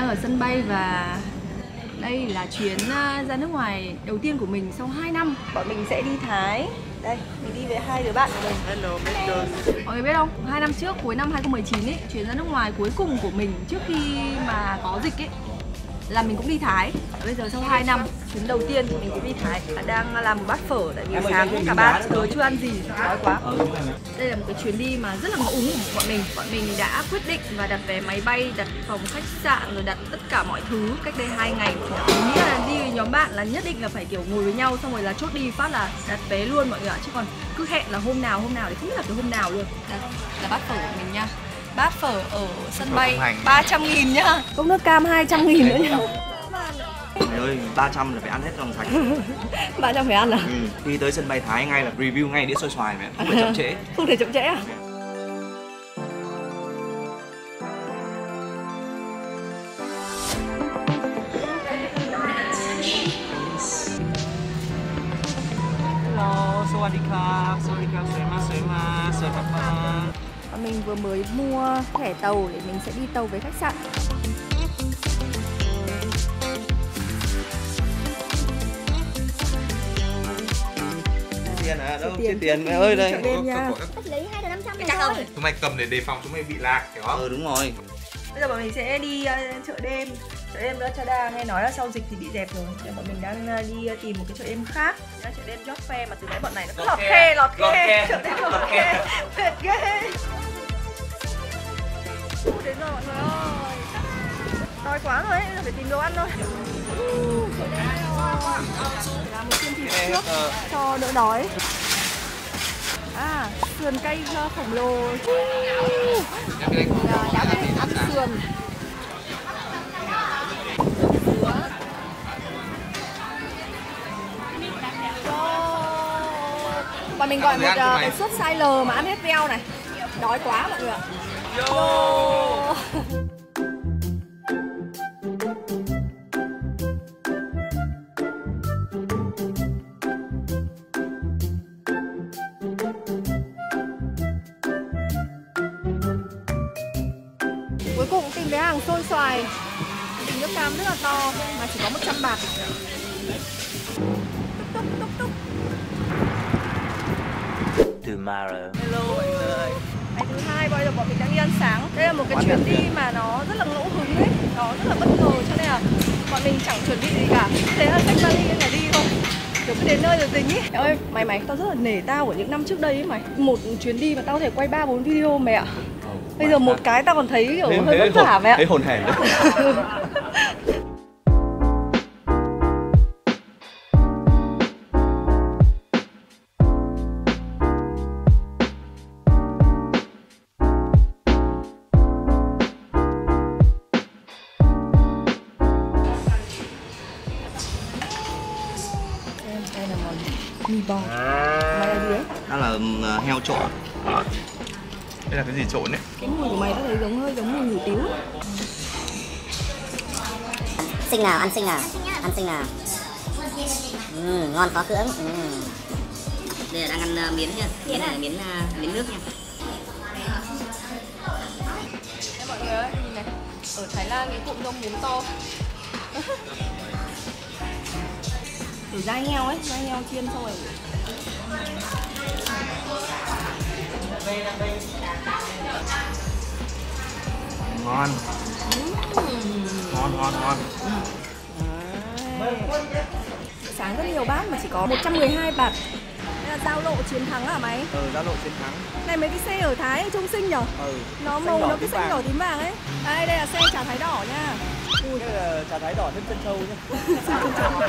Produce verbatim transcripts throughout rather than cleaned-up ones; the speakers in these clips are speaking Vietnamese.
đang ở sân bay và đây là chuyến ra nước ngoài đầu tiên của mình sau hai năm. Bọn mình sẽ đi Thái. Đây, mình đi với hai đứa bạn của mình. Hello, mọi người biết không? hai năm trước, cuối năm hai không một chín ấy, chuyến ra nước ngoài cuối cùng của mình trước khi mà có dịch ấy, là mình cũng đi Thái. Bây giờ sau hai năm, chuyến đầu tiên thì mình cũng đi Thái. Đang làm một bát phở, tại vì sáng cả ba tớ chưa ăn gì, đói quá. Đây là một cái chuyến đi mà rất là ngẫu hứng của bọn mình. Bọn mình đã quyết định và đặt vé máy bay, đặt phòng khách sạn, rồi đặt tất cả mọi thứ cách đây hai ngày. Mình nghĩ là đi với nhóm bạn là nhất định là phải kiểu ngồi với nhau, xong rồi là chốt đi phát là đặt vé luôn mọi người ạ. Chứ còn cứ hẹn là hôm nào, hôm nào thì không biết là cái hôm nào luôn. Đây là bát phở của mình nha. Bát phở ở sân bay ba trăm nghìn nhá. Cốc nước cam hai trăm nghìn nữa nhá. Mày ơi, ba trăm là phải ăn hết lòng sạch. ba trăm phải ăn à? Ừ, khi tới sân bay Thái ngay là review ngay đĩa xôi xoài mẹ, không thể chậm trễ. Không thể chậm trễ à? Hello, sawadika, sawadika, sema, sema, sema. Mình vừa mới mua thẻ tàu để mình sẽ đi tàu về khách sạn. Tiền à? Đâu chia tiền mày ơi đây. Cắt lấy hai năm trăm này thôi. Chúng mày cầm để đề phòng chúng mày bị lạc hiểu không? Ừ đúng rồi. Bây giờ bọn mình sẽ đi uh, chợ đêm. Chợ đêm Ratchada nghe nói là sau dịch thì bị dẹp rồi. Nên bọn mình đang uh, đi uh, tìm một cái chợ đêm khác. Đó, chợ đêm Joffre mà từ nãy bọn này nó cứ lọt khe, lọt khe. Chợ đêm lọt khe. Mệt ghê. Ui đến rồi mọi người ơi. Đói quá rồi ấy, bây giờ phải tìm đồ ăn thôi. Uh, chợ đêm làm một chiên thịt trước cho đỡ đói. À, sườn cây khổng lồ. Uh, đã biết ăn sườn. Và mình gọi một cái suất size L mà ăn hết veo này. Đói quá mọi người ạ. Cuối cùng tìm cái hàng xôi xoài, bình nước cam rất là to mà chỉ có một trăm bạc. Túc túc túc. Tomorrow. Hello mọi người. Ngày thứ hai bây giờ bọn mình đang đi ăn sáng. Đây là một cái chuyến đi mà nó rất là ngẫu hứng đấy, nó rất là bất ngờ cho nên là bọn mình chẳng chuẩn bị gì cả. Thế là sách vali là đi thôi. Kiểu cứ đến nơi rồi tính ý. Mày ơi, mày mày tao rất là nể tao của những năm trước đây ấy mày. Một chuyến đi mà tao có thể quay ba bốn video mày ạ. Bây giờ một cái tao còn thấy kiểu thế, hơi vất vả vậy ạ. Thấy hồn hển đấy. Đây là món mì bò. Mày là gì đấy? Đó là heo trộn. Đây là cái gì trộn đấy? Cái mùi của mày có thấy giống hơi giống mùi hủ tiếu. Xinh nào, ăn xinh nào, ăn xinh nào. Ừ, ngon khó cưỡng. Ừ. Đây là đang ăn uh, miến nha, miến này là miến, uh, miến nước nha. Đây mọi người ơi, nhìn này, ở Thái Lan cái cụm rong muống to. Kiểu dai heo ấy, dai heo chiên xong rồi. Ngon. Mm. Ngon, ngon, ngon. Đấy. Sáng rất nhiều bát mà chỉ có một trăm mười hai bạc. Đây là giao lộ chiến thắng hả mày? Ừ, giao lộ chiến thắng. Này mấy cái xe ở Thái trông xinh nhở? Ừ. Nó màu nó cứ xanh đỏ tím vàng ấy. Đây, đây là xe chả Thái đỏ nha. Ui. Đây là chả Thái đỏ thêm chân trâu nha. Chân trâu.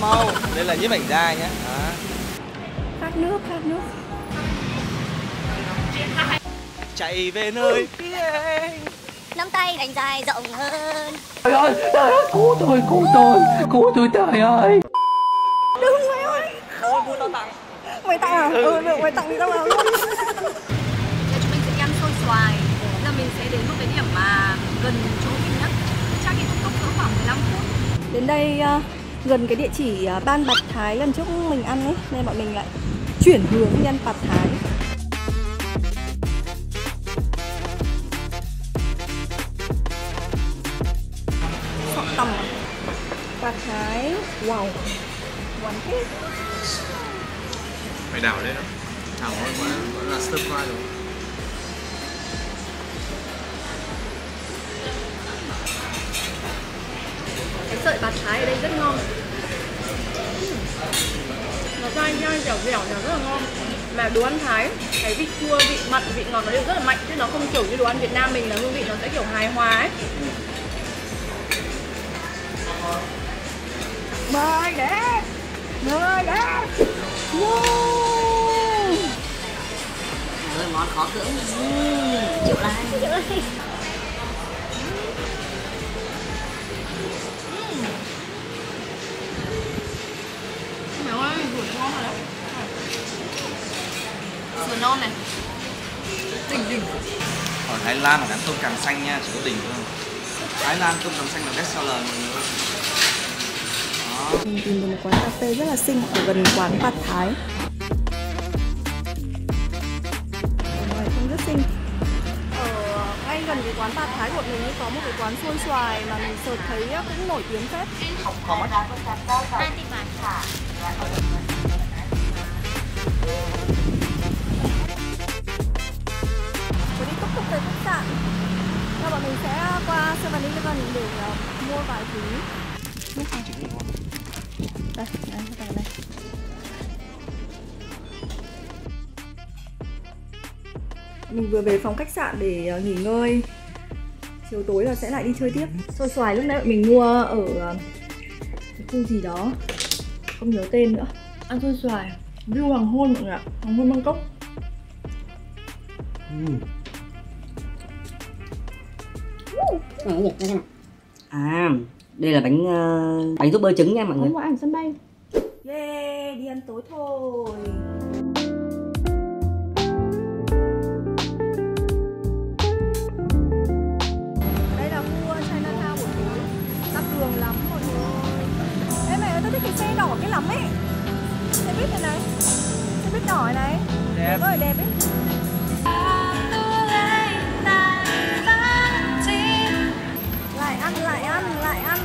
Màu. Đây là nhiếp ảnh gia nhé. Khát nước, khát nước. Chạy về nơi kia anh. nắm tay thành dài rộng hơn. Trời ơi, trời ơi, cứu tôi, cứu tôi, cứu tôi, trời ơi. Đúng rồi ơi. Thôi, mua tao tặng. Mày tặng à? Ừ, được, mày tặng thì tao làm luôn. Giờ chúng mình sẽ đi ăn xôi xoài. Giờ mình sẽ đến một cái điểm mà gần chỗ mình nhất. Chắc thì cũng cỡ khoảng mười lăm phút. Đến đây uh, gần cái địa chỉ uh, Ban Bạt Thái gần trước mình ăn ấy. Nên bọn mình lại chuyển hướng đi ăn Bạt Thái. Tầm Bạt Thái, wow, quán hết. Phải đảo lên đó. Thảo ơi, quá, quá là stir fry rồi. Cái sợi Bạt Thái ở đây rất ngon. Nó dai dai, dẻo dẻo, nó rất là ngon. Mà đồ ăn Thái, cái vị chua, vị mặn, vị ngọt nó đều rất là mạnh. Chứ nó không kiểu như đồ ăn Việt Nam mình là hương vị nó sẽ kiểu hài hòa ấy. Mời đã, mời đã. Wow. Trời, món khó cưỡng. Chịu lại. Chịu lại. Mèo ơi, vừa ngon rồi đấy. Vừa non này. Đỉnh đỉnh. Ở Thái Lan là ăn tôm càng xanh nha, chỉ có đỉnh thôi. Thái Lan tôm càng xanh là best seller mọi người. Mình tìm được một quán cà phê rất là xinh ở gần quán Bạt Thái. Mọi cũng rất xinh. Ở ngay gần cái quán Bạt Thái của mình có một cái quán xôi xoài mà mình sợt thấy cũng nổi tiếng phết. Có mất Có đi túc túc tới khách sạn. Và bọn mình sẽ qua seven eleven để mua vài thứ. Đây, đây, đây, đây. Mình vừa về phòng khách sạn để nghỉ ngơi. Chiều tối là sẽ lại đi chơi tiếp. Xôi xoài lúc nãy mình mua ở khu gì đó, không nhớ tên nữa. Ăn xôi xoài, view hoàng hôn mọi người ạ. Hoàng hôn Bangkok. À, đây là bánh uh, bánh giúp bơ trứng nha mọi người. Hôm qua ăn sân bay. Yeah, đi ăn tối thôi. Đây là khu Chinatown buổi tối. Tắt đường lắm mọi người. Ê mày ơi, tao thích cái xe đỏ cái lắm ấy. Xe buýt này này. Xe buýt đỏ này. Đẹp ơi, đẹp ấy. Lại ăn, lại ăn, lại ăn.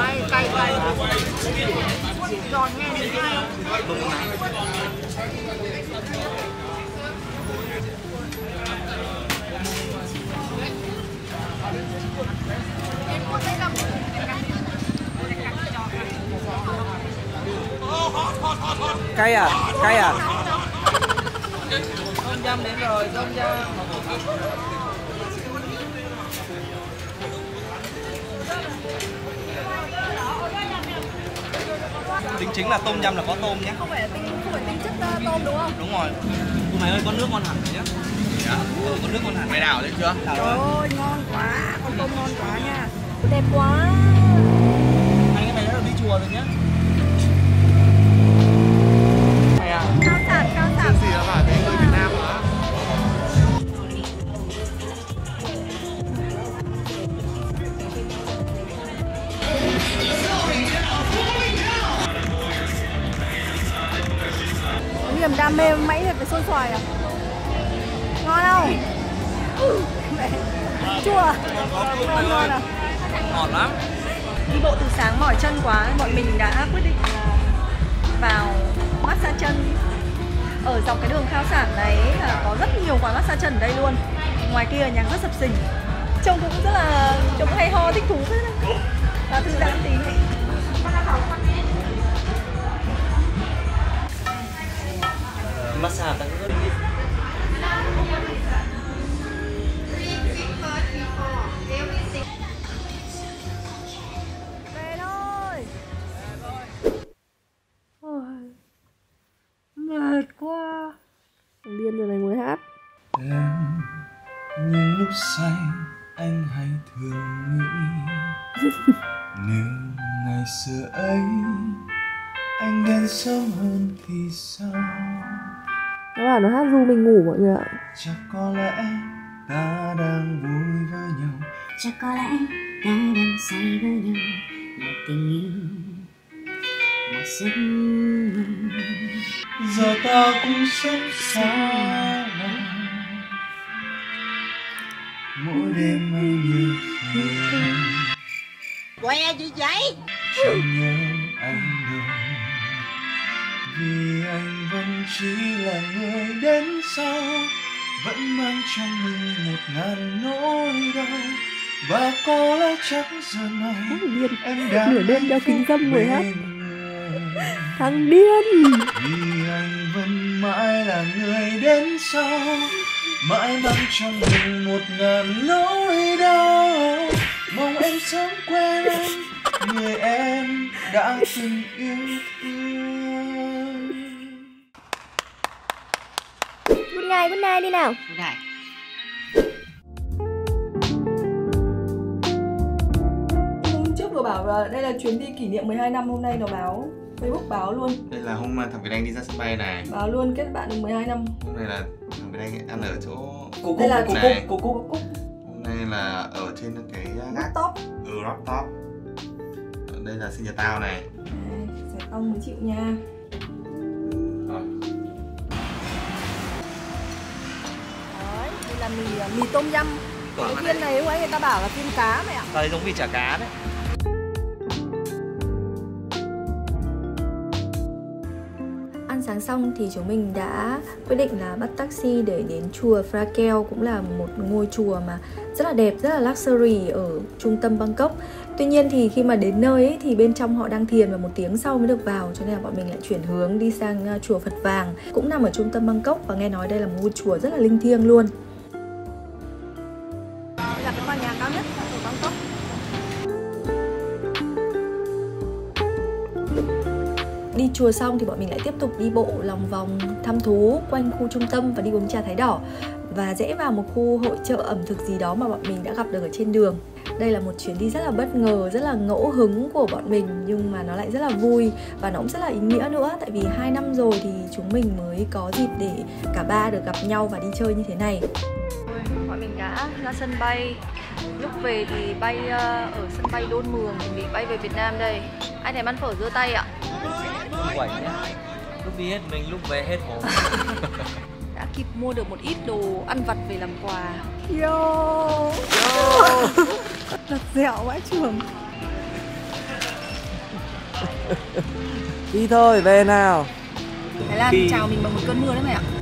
Ai cay cay. Giòn nghe đi ngay. Cay à? Cay à? Tôm dăm đến rồi, tôm dăm. Tính chính là tôm dăm là có tôm nhé. Không phải tính, không phải tính chất tôm đúng không? Đúng rồi. Cô mày ơi, có nước ngon hẳn rồi nhé. Dạ, ừ, có nước ngon hẳn. Mày đảo lên chưa? Trời ơi, ngon quá, con tôm ngon quá nha. Đẹp quá. Anh cái này đã được đi chùa rồi nhé. Cao tạt, cao tạt. Gì là bảo thế người Việt Nam hả? Niềm đam mê mãnh liệt với xôi xoài à? Ngon không? Chua à? Ngon, ngon à? Ngọt lắm. Đi bộ từ sáng mỏi chân quá, bọn mình đã quyết định vào massage chân. Ở dọc cái đường Khao Sản này là có rất nhiều quán massage chân ở đây luôn. Ngoài kia nhà rất sập sình. Trông cũng rất là, trông hay ho, thích thú thế. Và thư giãn tí. Massage Về thôi. Ôi, mệt quá. Điên rồi này mới hát. Em những lúc say anh hay thường nghĩ nếu ngày xưa ấy anh đến sớm hơn thì sao? Nó bảo nó hát ru mình ngủ mọi người ạ. Chắc có lẽ ta đang vui với nhau. Chắc có lẽ ta đang say với nhau. Một tình yêu, một giấc mơ. Giờ ta cũng sắp xa lắm. Mỗi đêm mây nhiều hơn. Què gì vậy? Chẳng nhớ anh đâu. Vì anh vẫn chỉ là người đến sau, vẫn mang trong mình một ngàn nỗi đau. Và có lẽ chắc giờ này em đã nửa đêm đeo kính dâm rồi hát. Thằng điên. Vì anh vẫn mãi là người đến sau, mãi mang trong mình một ngàn nỗi đau. Mong em sớm quên anh, người em đã từng yêu thương. Này, bữa nay đi nào. Này. Hôm trước vừa bảo là đây là chuyến đi kỷ niệm mười hai năm, hôm nay nó báo Facebook báo luôn. Đây là hôm mà thằng Việt Anh đi ra sân bay này. Báo luôn kết bạn được mười hai năm. Hôm nay là thằng Việt Anh ăn ở chỗ Cô Cúc này. Cô Cúc, Cô Cúc, Cúc. Hôm nay là ở trên cái laptop. Ừ, laptop. Đây là sinh nhật tao này. Giải tông mới chịu nha. Là mì, mì tôm dăm. Cái phiên này lúc ấy người ta bảo là phiên cá mày ạ. Đấy, giống mì chả cá đấy. Ăn sáng xong thì chúng mình đã quyết định là bắt taxi để đến chùa Phra Keo. Cũng là một ngôi chùa mà rất là đẹp, rất là luxury ở trung tâm Bangkok. Tuy nhiên thì khi mà đến nơi ấy, thì bên trong họ đang thiền và một tiếng sau mới được vào. Cho nên là bọn mình lại chuyển hướng đi sang chùa Phật Vàng, cũng nằm ở trung tâm Bangkok. Và nghe nói đây là một ngôi chùa rất là linh thiêng luôn. Đây là cái tòa nhà cao nhất ở Bangkok. Đi chùa xong thì bọn mình lại tiếp tục đi bộ lòng vòng thăm thú quanh khu trung tâm và đi uống trà Thái đỏ. Và rẽ vào một khu hội chợ ẩm thực gì đó mà bọn mình đã gặp được ở trên đường. Đây là một chuyến đi rất là bất ngờ, rất là ngẫu hứng của bọn mình. Nhưng mà nó lại rất là vui và nó cũng rất là ý nghĩa nữa. Tại vì hai năm rồi thì chúng mình mới có dịp để cả ba được gặp nhau và đi chơi như thế này. Bọn mình đã ra sân bay. Lúc về thì bay uh, ở sân bay Đôn Mường để bay về Việt Nam đây. Anh này ăn phở dưa tay ạ. Quẩy nhá. Lúc đi hết mình, lúc về hết hồn. Đã kịp mua được một ít đồ ăn vặt về làm quà. Yo. Yo. Lật dẻo vãi chưởng. Đi thôi, về nào. Thái Lan chào mình bằng một cơn mưa đấy mày ạ.